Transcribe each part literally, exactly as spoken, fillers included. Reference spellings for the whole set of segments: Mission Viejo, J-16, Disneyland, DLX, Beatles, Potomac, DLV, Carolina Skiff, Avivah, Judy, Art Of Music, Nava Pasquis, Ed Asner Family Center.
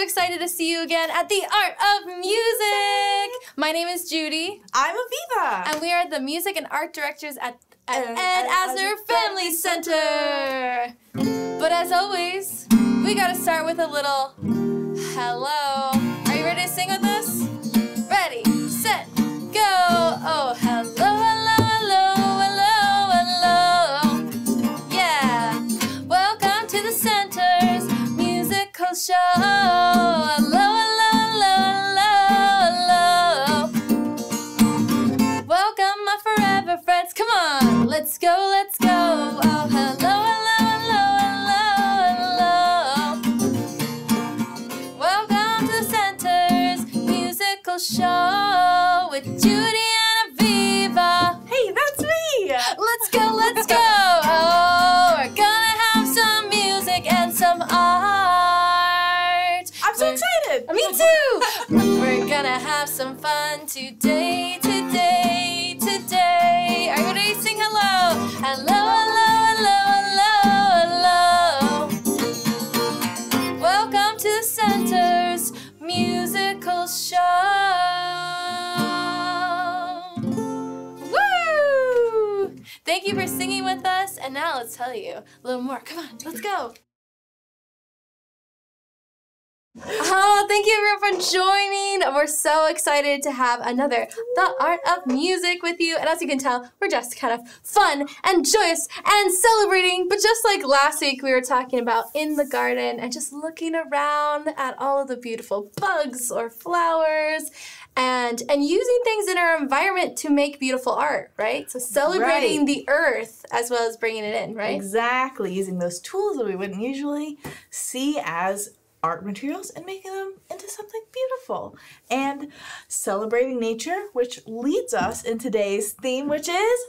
so excited to see you again at the Art of Music. My name is Judy. I'm Avivah. And we are the music and art directors at, at Ed, Ed Asner Family Center. Center. But as always, we gotta start with a little hello. Are you ready to sing with us? Ready, set, go. Oh, hello. Show. Hello, hello, hello, hello, hello. Welcome my forever friends. Come on, let's go, let's go. Oh, hello, hello, hello, hello, hello. Welcome to the Center's musical show with Judy and Avivah. Hey, that's me. Let's go, let's go. Oh, we're gonna have some music and some art. Me too! We're gonna have some fun today, today, today. Are you ready to sing hello? Hello, hello, hello, hello, hello. Welcome to the Center's musical show. Woo! Thank you for singing with us, and now let's tell you a little more. Come on, let's go. Oh, thank you everyone for joining. We're so excited to have another The Art of Music with you. And as you can tell, we're just kind of fun and joyous and celebrating. But just like last week, we were talking about in the garden and just looking around at all of the beautiful bugs or flowers and, and using things in our environment to make beautiful art, right? So celebrating right. the earth as well as bringing it in, right? Exactly. Using those tools that we wouldn't usually see as art materials and making them into something beautiful and celebrating nature, which leads us in today's theme, which is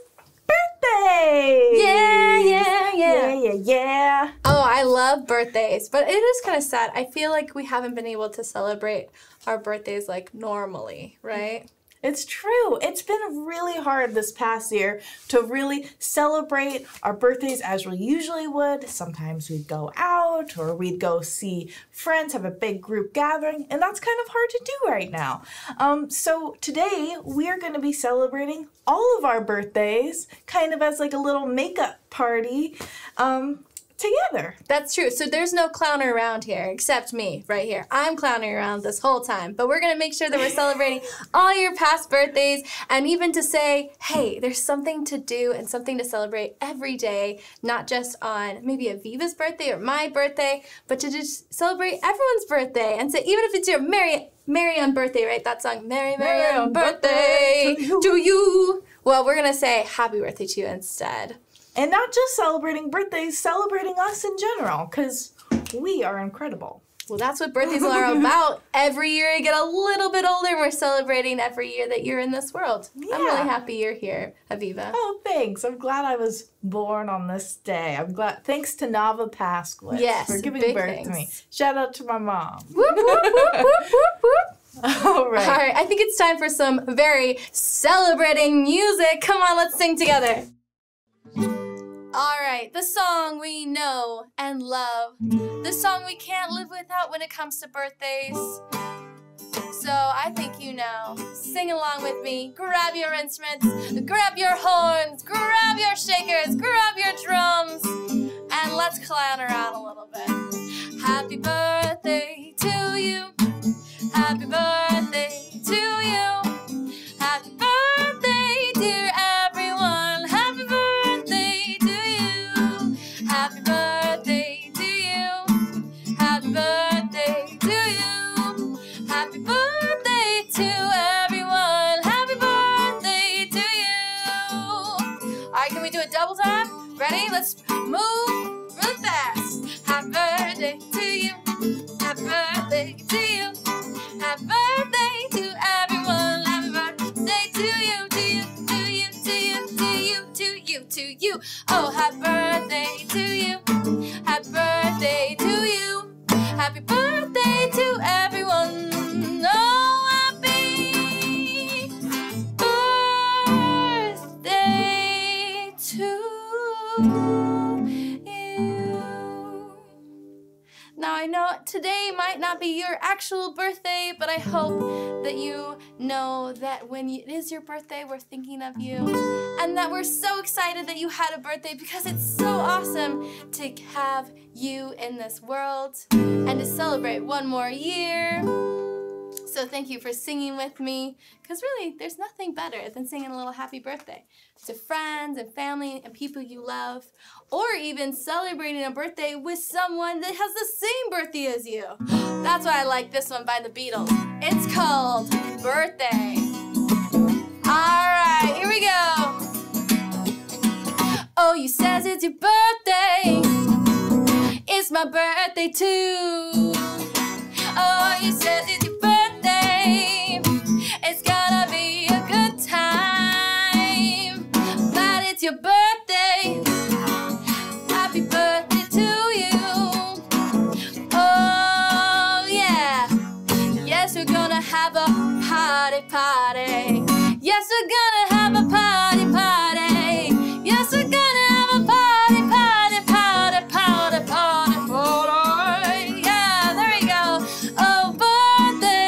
birthdays. Yeah, yeah, yeah. Yeah, yeah, yeah. Oh, I love birthdays, but it is kind of sad. I feel like we haven't been able to celebrate our birthdays like normally, right? It's true. It's been really hard this past year to really celebrate our birthdays as we usually would. Sometimes we'd go out or we'd go see friends, have a big group gathering, and that's kind of hard to do right now. Um, so today we're going to be celebrating all of our birthdays kind of as like a little makeup party. Um, together. That's true. So there's no clowning around here, except me right here. I'm clowning around this whole time, but we're going to make sure that we're celebrating all your past birthdays and even to say, hey, there's something to do and something to celebrate every day, not just on maybe Avivah's birthday or my birthday, but to just celebrate everyone's birthday and say, even if it's your merry, merry on birthday, right? That song, merry, merry, merry on birthday, birthday to you. Well, we're going to say happy birthday to you instead. And not just celebrating birthdays, celebrating us in general, because we are incredible. Well, that's what birthdays are about. Every year you get a little bit older, and we're celebrating every year that you're in this world. Yeah. I'm really happy you're here, Avivah. Oh, thanks. I'm glad I was born on this day. I'm glad. Thanks to Nava Pasquis yes, for giving birth thanks. to me. Shout out to my mom. Whoop, whoop, whoop, whoop, whoop, whoop. All right. All right. I think it's time for some very celebrating music. Come on, let's sing together. All right, the song we know and love, the song we can't live without when it comes to birthdays. So I think you know. Sing along with me. Grab your instruments, grab your horns, grab your shakers, grab your drums, and let's clown around a little bit. Happy birthday to you. Happy birthday to you. Happy birthday, dear everyone. Happy birthday. Happy birthday to you. Happy birthday to you. Happy birthday to everyone. Happy birthday to you. All right, can we do it double time? Ready? Let's move really fast. Happy birthday to you. Happy birthday to you. Happy birthday to everyone. Happy birthday to you. To you, to you, to you, to you, to you, to you. Oh, happy birthday. Happy birthday to everyone. Oh, happy birthday to you. Now I know Now, today might not be your actual birthday, but I hope that you know that when it is your birthday, we're thinking of you, and that we're so excited that you had a birthday, because it's so awesome to have you in this world and to celebrate one more year. So thank you for singing with me, because really, there's nothing better than singing a little happy birthday to friends and family and people you love, or even celebrating a birthday with someone that has the same birthday as you. That's why I like this one by the Beatles. It's called Birthday. All right, here we go. Oh, you says it's your birthday. It's my birthday too. Oh, you says it's your birthday. It's gonna be a good time, but it's your birthday. Happy birthday to you. Oh yeah. Yes, we're gonna have a party, party. Yes, we're gonna have a party, party. Yes, we're gonna have a party, party, party, party, party, party. Yeah, there we go. Oh, birthday.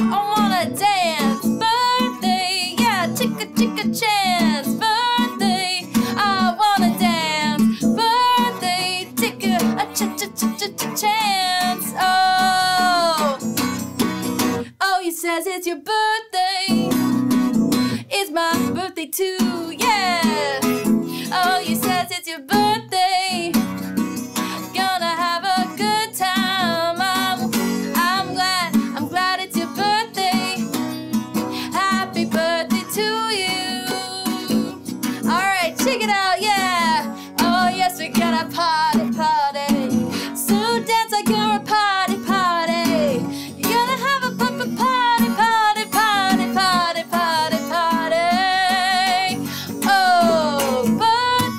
Oh, chance, birthday, I wanna dance, birthday, take a, a ch ch ch ch chance, oh, oh, you says it's your birthday, it's my birthday too, yeah, oh, you says it's your birthday, gonna have a good time, I'm, I'm glad, I'm glad it's your birthday, happy birthday to you. Check it out, yeah. Oh, yes, we got a party, party. So dance like you're a party, party. You're gonna have a papa party, party, party, party, party, party. Oh,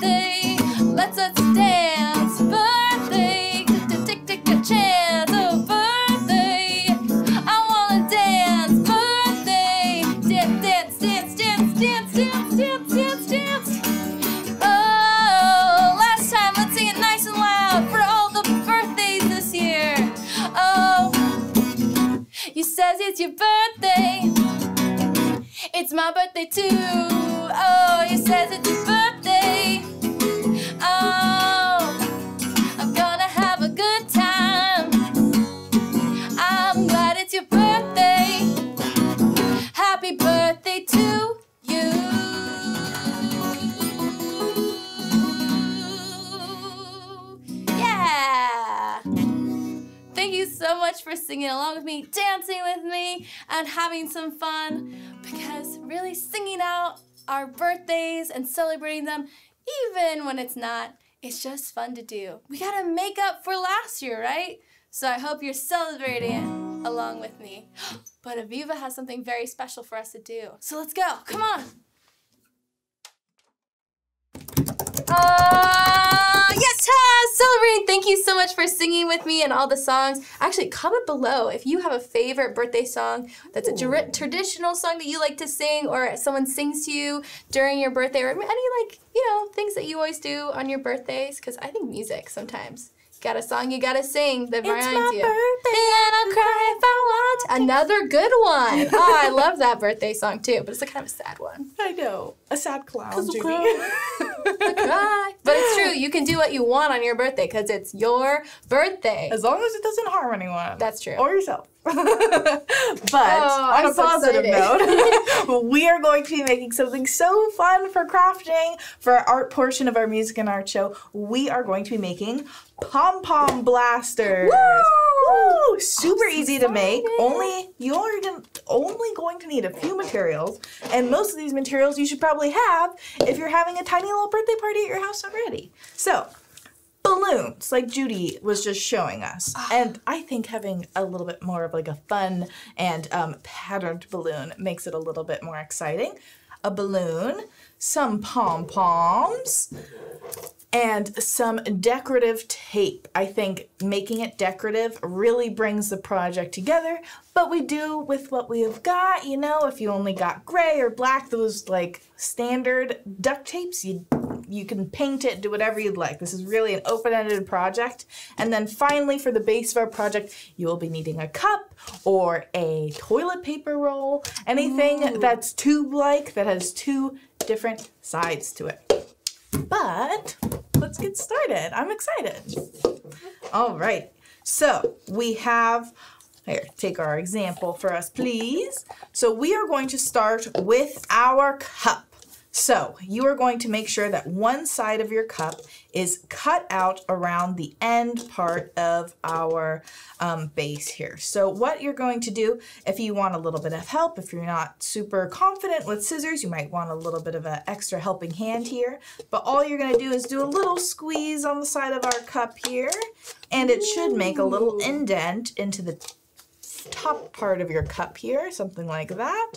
birthday, let's us dance. Birthday, take, take a chance. Oh, birthday, I wanna dance. Birthday, dance, dance, dance, dance, dance, dance, dance, dance, dance. Says it's your birthday, it's my birthday too. Oh, you says it's your birthday. Oh, I'm gonna have a good time. I'm glad it's your birthday. Happy birthday to you. Yeah. Thank you so much for singing along with me, dancing with me, and having some fun, because really singing out our birthdays and celebrating them, even when it's not, it's just fun to do. We gotta make up for last year, right? So I hope you're celebrating it along with me. But Avivah has something very special for us to do. So let's go, come on. Uh... Yes, Taz! Celebrate! Thank you so much for singing with me and all the songs. Actually, comment below if you have a favorite birthday song that's a tra traditional song that you like to sing, or someone sings to you during your birthday, or any, like, you know, things that you always do on your birthdays, because I think music sometimes. Got a song you gotta sing that reminds you. It's my you. birthday and I'll cry if I want. Another good one. Oh, I love that birthday song too, but it's a kind of a sad one. I know. A sad clown, Judy. Cry. But it's true. You can do what you want on your birthday because it's your birthday. As long as it doesn't harm anyone. That's true. Or yourself. But oh, on I'm a so positive excited. note, we are going to be making something so fun for crafting for our art portion of our music and art show. We are going to be making pom-pom blasters. Woo! Woo! Super I'm easy so to make. Only you're only going to need a few materials, and most of these materials you should probably have if you're having a tiny little birthday party at your house already. So. Balloons, like Judy was just showing us. And I think having a little bit more of like a fun and um, patterned balloon makes it a little bit more exciting. A balloon, some pom-poms, and some decorative tape. I think making it decorative really brings the project together, but we do with what we have got. You know, if you only got gray or black, those like standard duct tapes, you you can paint it, do whatever you'd like. This is really an open-ended project. And then finally, for the base of our project, you will be needing a cup or a toilet paper roll, anything Ooh. That's tube-like that has two different sides to it. But let's get started. I'm excited. All right. So we have, here, take our example for us, please. So we are going to start with our cup. So you are going to make sure that one side of your cup is cut out around the end part of our um, base here. So what you're going to do, if you want a little bit of help, if you're not super confident with scissors, you might want a little bit of an extra helping hand here. But all you're gonna do is do a little squeeze on the side of our cup here, and it should make a little indent into the top part of your cup here, something like that.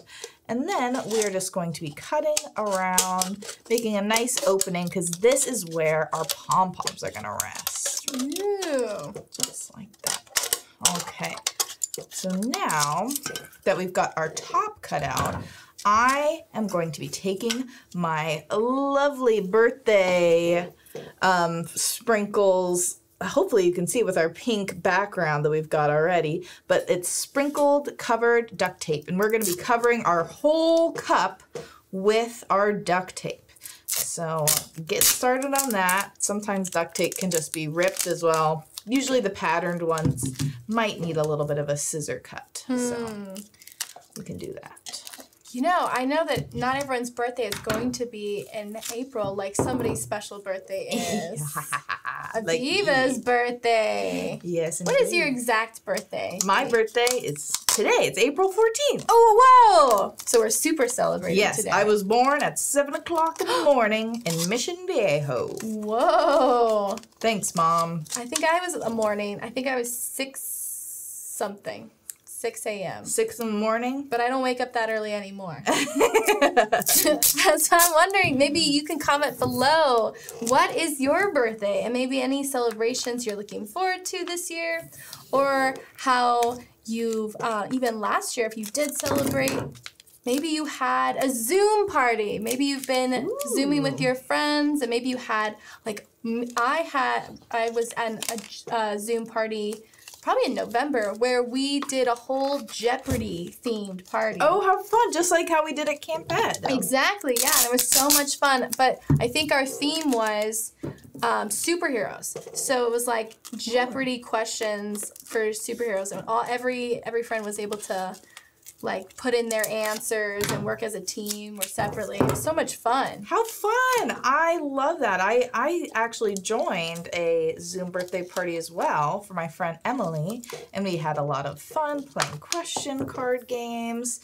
And then we're just going to be cutting around, making a nice opening, because this is where our pom-poms are gonna rest. Ooh, just like that. Okay, so now that we've got our top cut out, I am going to be taking my lovely birthday um, sprinkles. Hopefully you can see with our pink background that we've got already, but it's sprinkled covered duct tape, and we're going to be covering our whole cup with our duct tape. So get started on that. Sometimes duct tape can just be ripped as well. Usually the patterned ones might need a little bit of a scissor cut, hmm. so we can do that. You know, I know that not everyone's birthday is going to be in April, like somebody's special birthday is. Like Avivah's birthday. Yes. Indeed. What is your exact birthday? My Wait. birthday is today. It's April fourteenth. Oh, whoa! So we're super celebrating yes, today. Yes, I was born at seven o'clock in the morning in Mission Viejo. Whoa. Thanks, Mom. I think I was a morning. I think I was six something. six a m six in the morning? But I don't wake up that early anymore. So I'm wondering, maybe you can comment below, what is your birthday? And maybe any celebrations you're looking forward to this year, or how you've, uh, even last year, if you did celebrate, maybe you had a Zoom party. Maybe you've been Ooh. Zooming with your friends, and maybe you had, like, I had, I was at a uh, Zoom party probably in November, where we did a whole Jeopardy-themed party. Oh, how fun, just like how we did at Camp Ed. Exactly, yeah, and it was so much fun. But I think our theme was um, superheroes. So it was like Jeopardy questions for superheroes, and all every every friend was able to like put in their answers and work as a team or separately. It was so much fun. How fun! I love that. I, I actually joined a Zoom birthday party as well for my friend Emily, and we had a lot of fun playing question card games.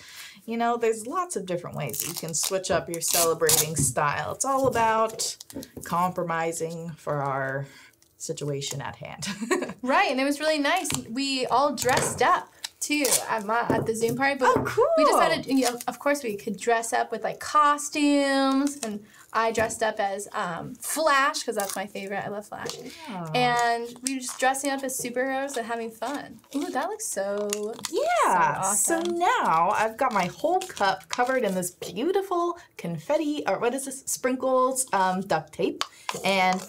You know, there's lots of different ways that you can switch up your celebrating style. It's all about compromising for our situation at hand. Right, and it was really nice. We all dressed up too at, my, at the Zoom party, but oh, cool. we decided, you know, of course we could dress up with like costumes, and I dressed up as um, Flash, because that's my favorite. I love Flash. Yeah. And we were just dressing up as superheroes and having fun. Ooh, that looks so yeah. So, awesome. So now I've got my whole cup covered in this beautiful confetti, or what is this? Sprinkles um, duct tape, and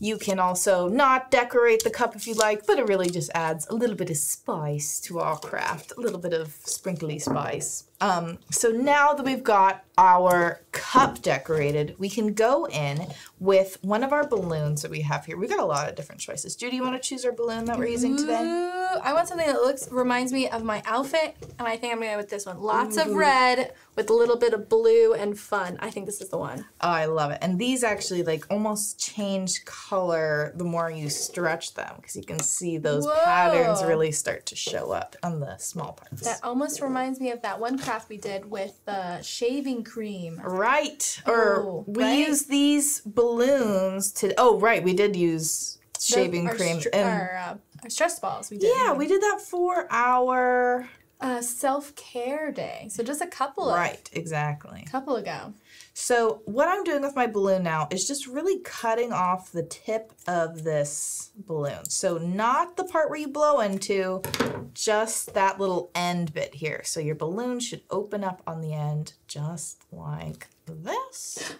you can also not decorate the cup if you like, but it really just adds a little bit of spice to our craft, a little bit of sprinkly spice. Um, so now that we've got our cup decorated, we can go in with one of our balloons that we have here. We've got a lot of different choices. Judy, you want to choose our balloon that we're using today? Ooh, I want something that looks reminds me of my outfit, and I think I'm going to go with this one. Lots Ooh. Of red with a little bit of blue and fun. I think this is the one. Oh, I love it. And these actually like almost change color the more you stretch them, because you can see those Whoa. Patterns really start to show up on the small parts. That almost reminds me of that one craft we did with the uh, shaving cream. Right. Or oh, we right? used these balloons to, oh, right. We did use shaving the, our cream. And our, uh, our stress balls. We did. Yeah, we did that for our uh, self-care day. So just a couple of. Right, exactly. A couple ago. So what I'm doing with my balloon now is just really cutting off the tip of this balloon. So not the part where you blow into, just that little end bit here. So your balloon should open up on the end just like this.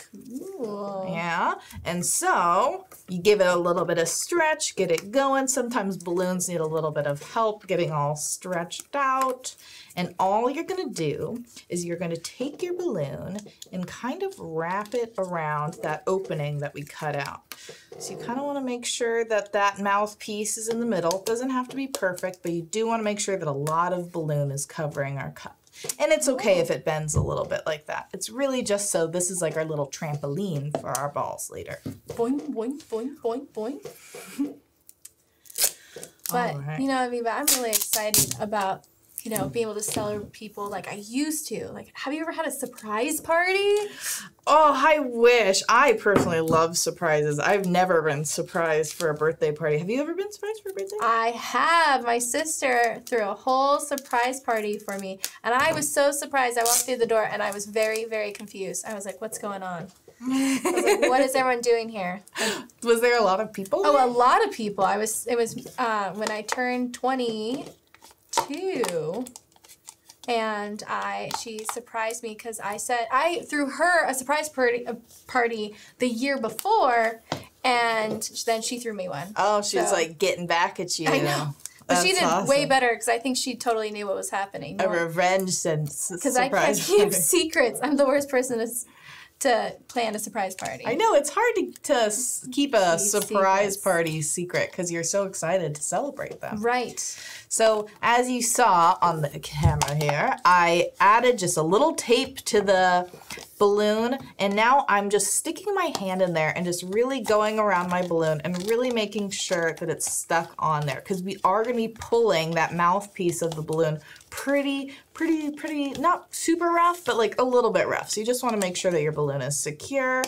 Cool. Cool. Yeah. And so you give it a little bit of stretch, get it going. Sometimes balloons need a little bit of help getting all stretched out. And all you're going to do is you're going to take your balloon and kind of wrap it around that opening that we cut out. So you kind of want to make sure that that mouthpiece is in the middle. It doesn't have to be perfect, but you do want to make sure that a lot of balloon is covering our cup. And it's okay if it bends a little bit like that. It's really just so this is like our little trampoline for our balls later. Boing, boing, boing, boing, boing. But, right. You know, Avivah, I'm really excited about, you know, being able to celebrate people like I used to. Like, have you ever had a surprise party? Oh, I wish. I personally love surprises. I've never been surprised for a birthday party. Have you ever been surprised for a birthday party? I have. My sister threw a whole surprise party for me. And I was so surprised. I walked through the door and I was very, very confused. I was like, what's going on? I was like, what is everyone doing here? Like, was there a lot of people? Oh, a lot of people. I was, it was uh, when I turned twenty-two. And I, she surprised me because I said, I threw her a surprise party, a party the year before, and then she threw me one. Oh, she so. was like getting back at you. I know. But That's she did awesome. way better because I think she totally knew what was happening. No, a revenge sense. Because I, I keep secrets. I'm the worst person to, to plan a surprise party. I know. It's hard to, to keep a These surprise secrets. party secret because you're so excited to celebrate them. Right. So as you saw on the camera here, I added just a little tape to the balloon, and now I'm just sticking my hand in there and just really going around my balloon and really making sure that it's stuck on there, because we are going to be pulling that mouthpiece of the balloon pretty, pretty, pretty, not super rough, but like a little bit rough. So you just want to make sure that your balloon is secure.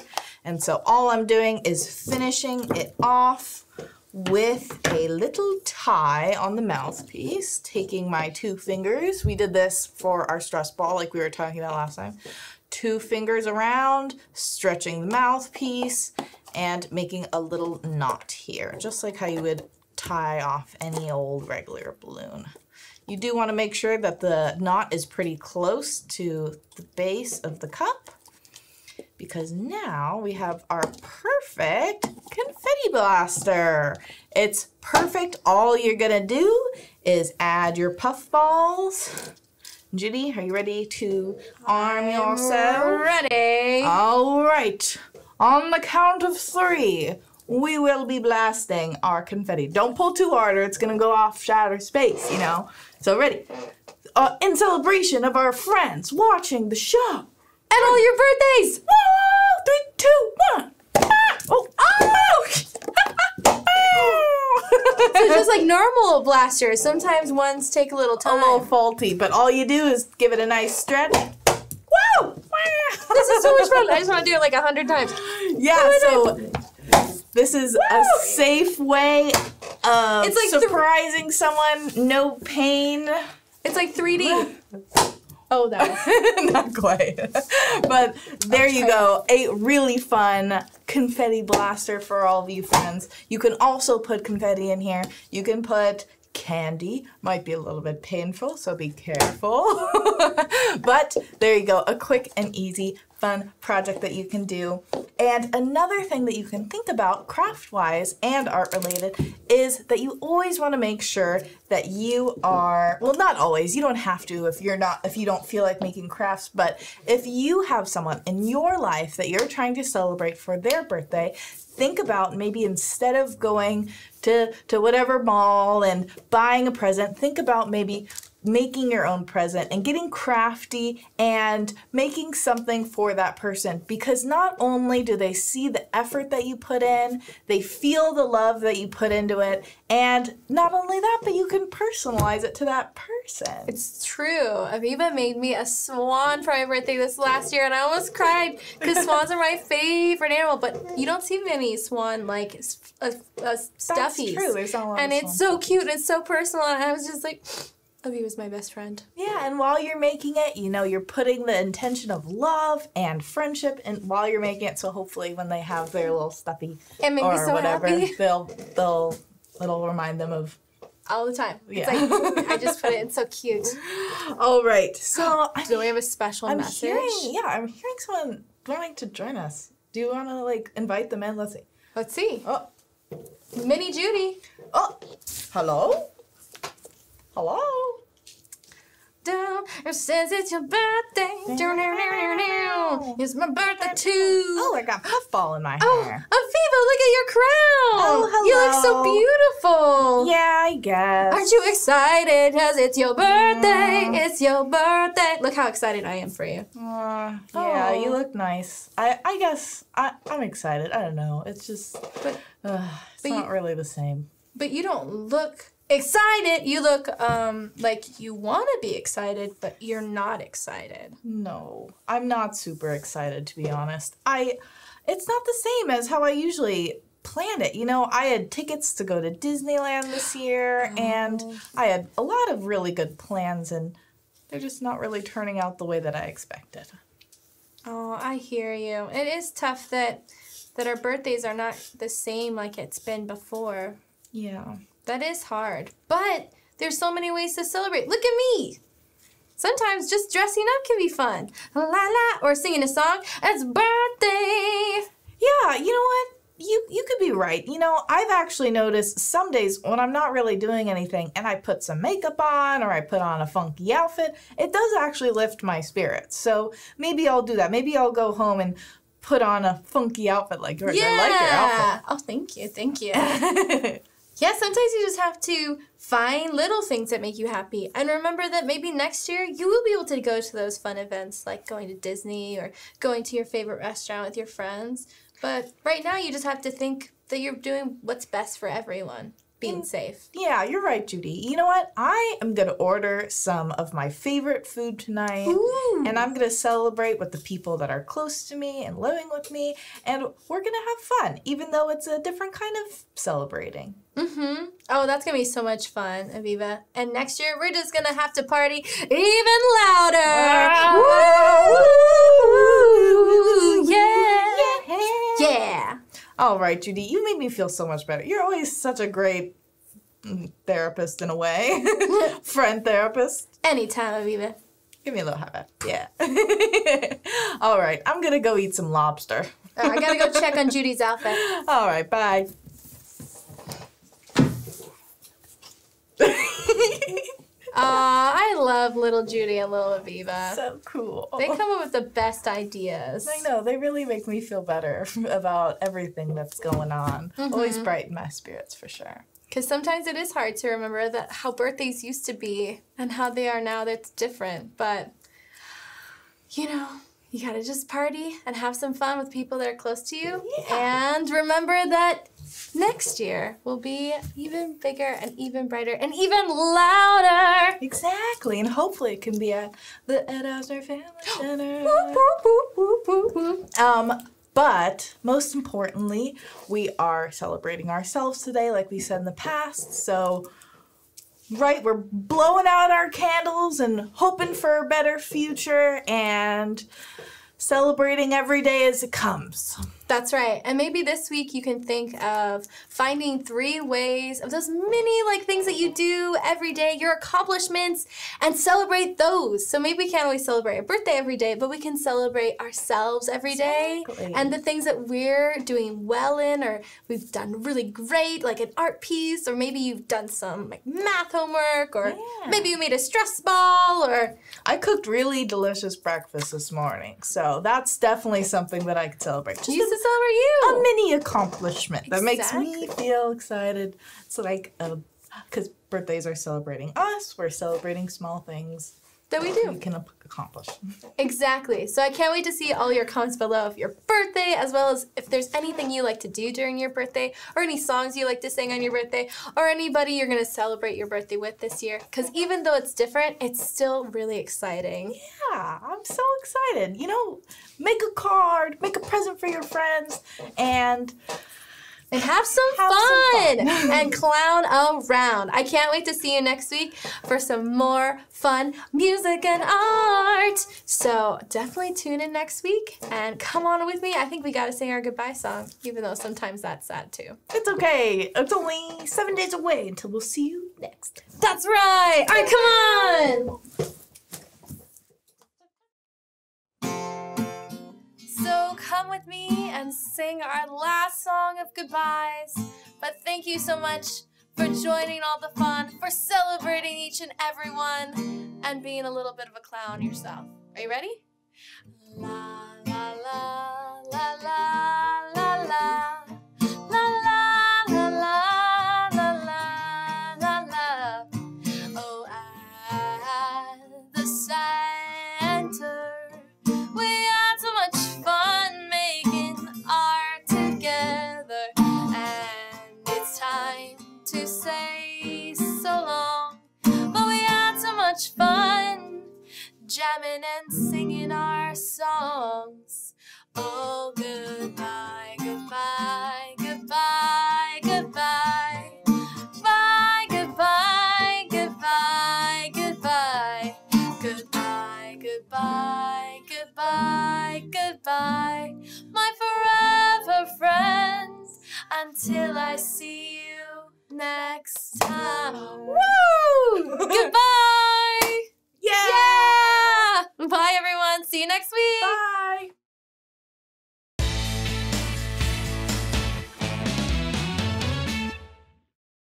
And so all I'm doing is finishing it off with a little tie on the mouthpiece, taking my two fingers. We did this for our stress ball like we were talking about last time. Two fingers around, stretching the mouthpiece, and making a little knot here, just like how you would tie off any old regular balloon. You do want to make sure that the knot is pretty close to the base of the cup, because now we have our perfect confetti blaster. It's perfect. All you're gonna do is add your puff balls. Judy, are you ready to arm yourself? I'm ready. All right. On the count of three, we will be blasting our confetti. Don't pull too hard or it's gonna go off, shatter space, you know? So ready. Uh, in celebration of our friends watching the show. And all your birthdays! Woo! Three, two, one! Ah! Oh! Oh! So just like normal blasters, sometimes ones take a little time. A little faulty, but all you do is give it a nice stretch. Woo! This is so much fun. I just want to do it like a hundred times. Yeah, so this is Woo! a safe way of it's like surprising someone. No pain. It's like three D. Oh, that was not quite. But there you go. A really fun confetti blaster for all of you friends. You can also put confetti in here. You can put candy. Might be a little bit painful, so be careful. But there you go. A quick and easy fun project that you can do. And another thing that you can think about craft-wise and art-related is that you always want to make sure that you are, well, not always, you don't have to if you're not, if you don't feel like making crafts, but if you have someone in your life that you're trying to celebrate for their birthday, think about maybe instead of going to, to whatever mall and buying a present, think about maybe making your own present and getting crafty and making something for that person, because not only do they see the effort that you put in, they feel the love that you put into it, and not only that, but you can personalize it to that person. It's true. Avivah made me a swan for my birthday this last year, and I almost cried because swans are my favorite animal, but you don't see many swan like uh, uh, stuffies. That's true. There's not a lot and of it's so cute and it's so personal, and I was just like, Avivah was my best friend. Yeah, and while you're making it, you know, you're putting the intention of love and friendship and while you're making it, so hopefully when they have their little stuffy or so whatever, happy. they'll they'll it'll remind them of all the time. Yeah. It's like I just put it in so cute. All right. So do we have a special I'm message? Hearing, yeah, I'm hearing someone wanting to join us. Do you want to, like, invite them in? Let's see. Let's see. Oh. Mini Judy. Oh. Hello? Hello? Down. It says it's your birthday. It's my birthday, too. Oh, I got puffball in my oh, hair. Oh, Avivah, look at your crown. Oh, hello. You look so beautiful. Yeah, I guess. Aren't you excited? Because it's your birthday. Mm. It's your birthday. Look how excited I am for you. Uh, yeah, oh. You look nice. I, I guess I, I'm excited. I don't know. It's just, but, uh, it's but not you, really the same. But you don't look excited. You look um like you want to be excited, but you're not excited. No, I'm not super excited, to be honest. I it's not the same as how I usually plan it. You know, I had tickets to go to Disneyland this year, oh. and I had a lot of really good plans, and they're just not really turning out the way that I expected. Oh, I hear you. It is tough that that our birthdays are not the same like it's been before. Yeah. That is hard, but there's so many ways to celebrate. Look at me. Sometimes just dressing up can be fun. La la, or singing a song. It's birthday. Yeah, you know what? You you could be right. You know, I've actually noticed some days when I'm not really doing anything and I put some makeup on or I put on a funky outfit, it does actually lift my spirits. So maybe I'll do that. Maybe I'll go home and put on a funky outfit like yours. Yeah. I like your outfit. Oh, thank you. Thank you. Yeah, sometimes you just have to find little things that make you happy. And remember that maybe next year you will be able to go to those fun events like going to Disney or going to your favorite restaurant with your friends. But right now you just have to think that you're doing what's best for everyone, being and, safe. Yeah, you're right, Judy. You know what? I am going to order some of my favorite food tonight. Ooh. And I'm going to celebrate with the people that are close to me and living with me. And we're going to have fun, even though it's a different kind of celebrating. Mm-hmm. Oh, that's going to be so much fun, Avivah. And next year, we're just going to have to party even louder. Woo! Yeah. Yeah. Yeah. All right, Judy, you made me feel so much better. You're always such a great therapist in a way. Friend therapist. Anytime, Avivah. Give me a little high five. Yeah. All right, I'm going to go eat some lobster. Oh, I got to go check on Judy's outfit. All right, bye. Aw, I love little Judy and little Avivah. So cool. They come up with the best ideas. I know. They really make me feel better about everything that's going on. Mm-hmm. Always brighten my spirits, for sure. Because sometimes it is hard to remember that how birthdays used to be and how they are now. That's different. But, you know, you got to just party and have some fun with people that are close to you. Yeah. And remember that next year will be even bigger and even brighter and even louder. Exactly. And hopefully it can be at the Ed Asner Family Center. Whoop, whoop, whoop, whoop, whoop. Um, but most importantly, we are celebrating ourselves today like we said in the past. So, right, we're blowing out our candles and hoping for a better future and celebrating every day as it comes. That's right. And maybe this week you can think of finding three ways of those mini like things that you do every day, your accomplishments, and celebrate those. So maybe we can't always celebrate our birthday every day, but we can celebrate ourselves every day. Exactly. And the things that we're doing well in, or we've done really great, like an art piece, or maybe you've done some like math homework, or yeah. maybe you made a stress ball, or I cooked really delicious breakfast this morning. So that's definitely something that I could celebrate. Just you a, to celebrate you. A mini accomplishment exactly. that makes me feel excited. It's like, because birthdays are celebrating us, we're celebrating small things that we do. We can accomplish. Exactly. So I can't wait to see all your comments below of your birthday, as well as if there's anything you like to do during your birthday, or any songs you like to sing on your birthday, or anybody you're going to celebrate your birthday with this year. Because even though it's different, it's still really exciting. Yeah, I'm so excited. You know, make a card, make a present for your friends, and... And have some have fun, some fun. And clown around. I can't wait to see you next week for some more fun music and art. So definitely tune in next week and come on with me. I think we gotta sing our goodbye song, even though sometimes that's sad too. It's okay. It's only seven days away until we'll see you next. That's right. All right, come on. So come with me and sing our last song of goodbyes. But thank you so much for joining all the fun, for celebrating each and everyone, and being a little bit of a clown yourself. Are you ready? La la la la la la la. Jamming and singing our songs. Oh, goodbye, goodbye, goodbye, goodbye. Bye, goodbye, goodbye, goodbye. Goodbye, goodbye, goodbye, goodbye. My forever friends, until I see you next time. Woo! Goodbye! Yeah! Yeah! Bye, everyone. See you next week. Bye.